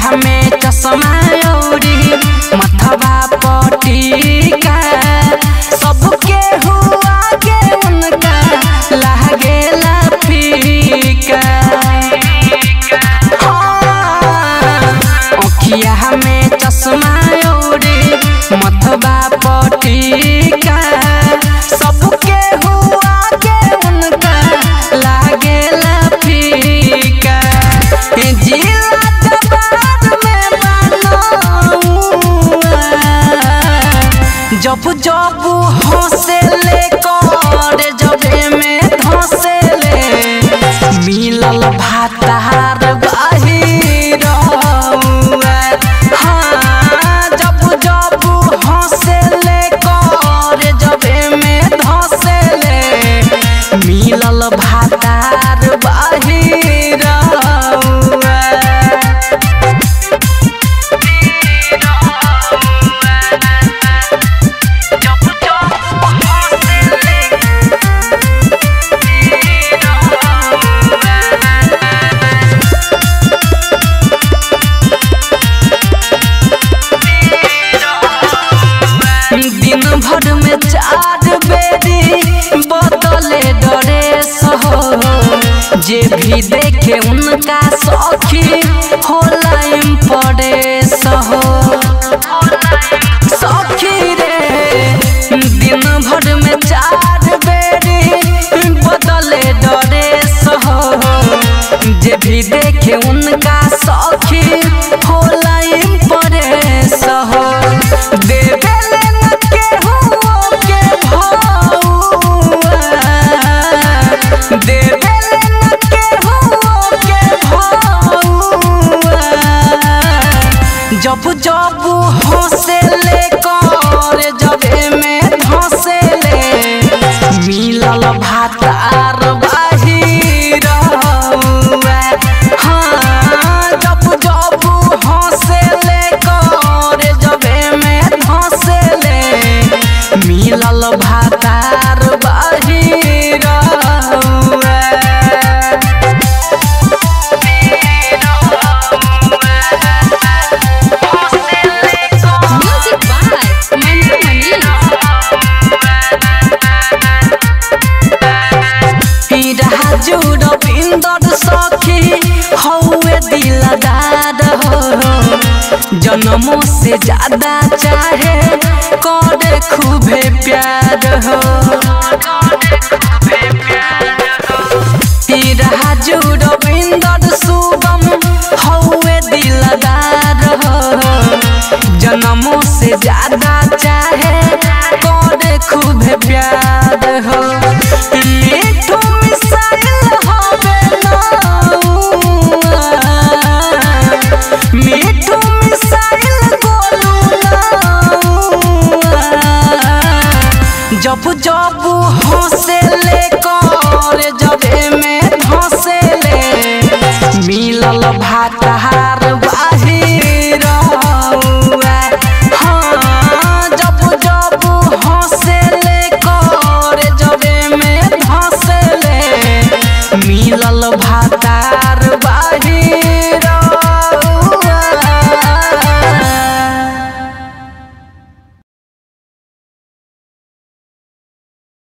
हमें चश्मा औरी मथवा पटीका सबके हुआ के उनका लागेला फीका। अखिया हमें चश्मा औरी मथवा पटीका सबके हुआ के उनका लागेला फीका। जब जब हंसले करे जबे में धंसले मिलल भातार बाहिरौआ। हाँ जब जब हंसले करे जबे में धंसले मिलल भातार बाहिरौआ। दिन भर में चार बेरी बदले ड्रेस हो जे भी देखे उनका सखी होला इम्प्रेस हो। सखी रे दिन भर में चार बेरी बदले ड्रेस हो जे भी देखे उनका सखी होला इम्प्रेस हो। जब जब हंसले करे जबे में धंसले मिलल भातार बाहिरौआ। हाँ जब जब हंसले करे जबे में धंसले मिलल भातार बाहिरौआ। जुड़ो बिंदर सखी हौवे दिलदार हो जन्मों से ज्यादा चाहे करे खूबे प्यार हो। तेरा जुड़ो बिंदर शुभम हौवे दिलदार हो जन्मों से ज्यादा चाहे करे खूबे प्यार हो। जब जब हंसले करे जबे में धंसले मिलल भातार बाहिरौआ। हाँ जब जब हंसले करे जबे में धंसले मिलल भातार बाहिरौआ।